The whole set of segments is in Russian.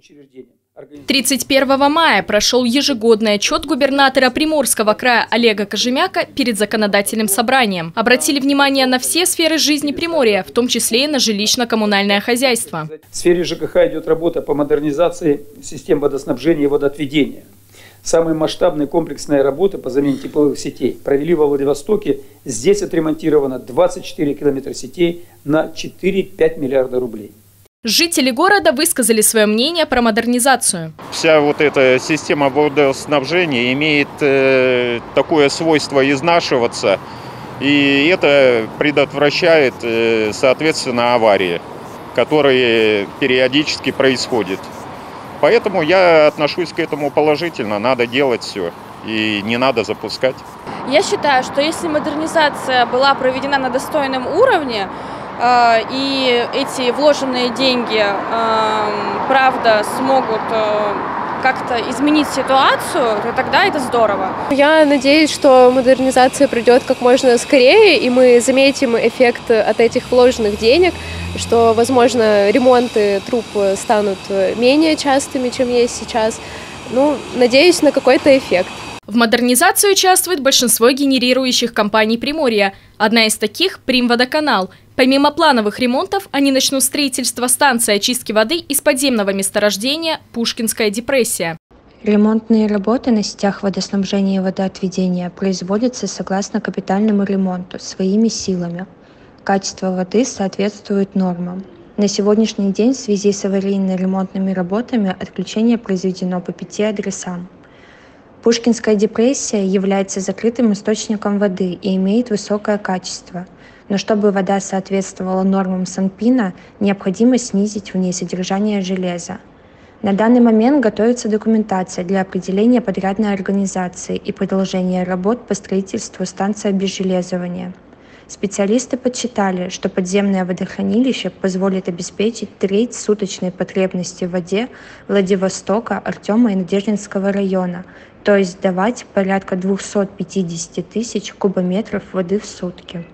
учреждениям. 31 мая прошел ежегодный отчет губернатора Приморского края Олега Кожемяка перед законодательным собранием. Обратили внимание на все сферы жизни Приморья, в том числе и на жилищно-коммунальное хозяйство. В сфере ЖКХ идет работа по модернизации систем водоснабжения и водоотведения. Самые масштабные комплексные работы по замене тепловых сетей провели во Владивостоке. Здесь отремонтировано 24 километра сетей на 4,5 миллиарда рублей. Жители города высказали свое мнение про модернизацию. Вся вот эта система водоснабжения имеет такое свойство изнашиваться, и это предотвращает, соответственно, аварии, которые периодически происходят. Поэтому я отношусь к этому положительно, надо делать все и не надо запускать. Я считаю, что если модернизация была проведена на достойном уровне, и эти вложенные деньги, правда, смогут как-то изменить ситуацию, то тогда это здорово. Я надеюсь, что модернизация придет как можно скорее, и мы заметим эффект от этих вложенных денег, что, возможно, ремонты труб станут менее частыми, чем есть сейчас. Ну, надеюсь на какой-то эффект. В модернизации участвует большинство генерирующих компаний Приморья. Одна из таких – Примводоканал. Помимо плановых ремонтов, они начнут строительство станции очистки воды из подземного месторождения «Пушкинская депрессия». Ремонтные работы на сетях водоснабжения и водоотведения производятся согласно капитальному ремонту своими силами. Качество воды соответствует нормам. На сегодняшний день в связи с аварийно-ремонтными работами отключение произведено по 5 адресам. Пушкинская депрессия является закрытым источником воды и имеет высокое качество. Но чтобы вода соответствовала нормам СанПина, необходимо снизить в ней содержание железа. На данный момент готовится документация для определения подрядной организации и продолжения работ по строительству станции обезжелезывания. Специалисты подсчитали, что подземное водохранилище позволит обеспечить треть суточной потребности в воде Владивостока, Артёма и Надеждинского района, то есть давать порядка 250 тысяч кубометров воды в сутки.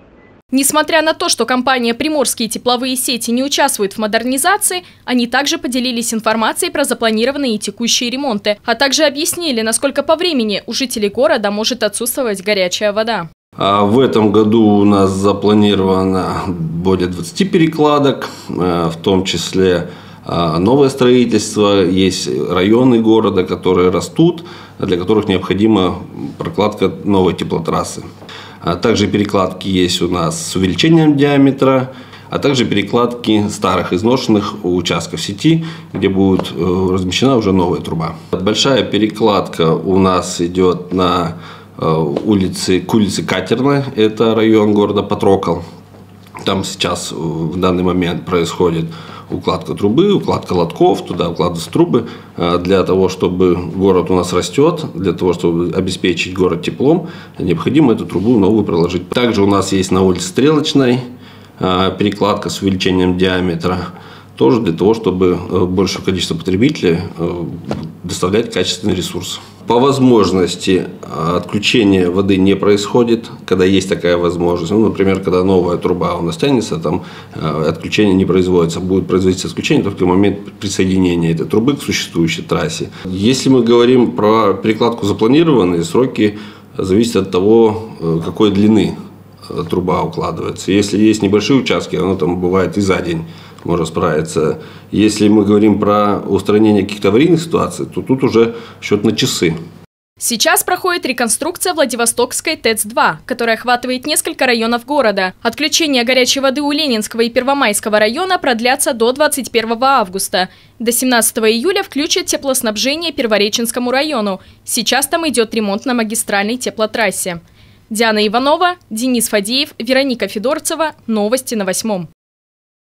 Несмотря на то, что компания «Приморские тепловые сети» не участвует в модернизации, они также поделились информацией про запланированные и текущие ремонты, а также объяснили, насколько по времени у жителей города может отсутствовать горячая вода. В этом году у нас запланировано более 20 перекладок, в том числе новое строительство. Есть районы города, которые растут, для которых необходима прокладка новой теплотрассы. Также перекладки есть у нас с увеличением диаметра, а также перекладки старых изношенных участков сети, где будет размещена уже новая труба. Большая перекладка у нас идет на улице Катерная, это район города Патрокол. Там сейчас в данный момент происходит укладка трубы, укладка лотков, туда укладываются трубы, для того, чтобы город у нас растет, для того, чтобы обеспечить город теплом, необходимо эту трубу новую проложить. Также у нас есть на улице Стрелочной перекладка с увеличением диаметра, тоже для того, чтобы большее количество потребителей доставлять качественный ресурс. По возможности отключение воды не происходит, когда есть такая возможность. Ну, например, когда новая труба у нас тянется, там отключение не производится. Будет производиться отключение только в момент присоединения этой трубы к существующей трассе. Если мы говорим про перекладку запланированные, сроки зависят от того, какой длины труба укладывается. Если есть небольшие участки, оно там бывает и за день можно справиться. Если мы говорим про устранение каких-то аварийных ситуаций, то тут уже счет на часы. Сейчас проходит реконструкция Владивостокской ТЭЦ-2, которая охватывает несколько районов города. Отключение горячей воды у Ленинского и Первомайского района продлятся до 21 августа. До 17 июля включат теплоснабжение Первореченскому району. Сейчас там идет ремонт на магистральной теплотрассе. Диана Иванова, Денис Фадеев, Вероника Федорцева. Новости на 8.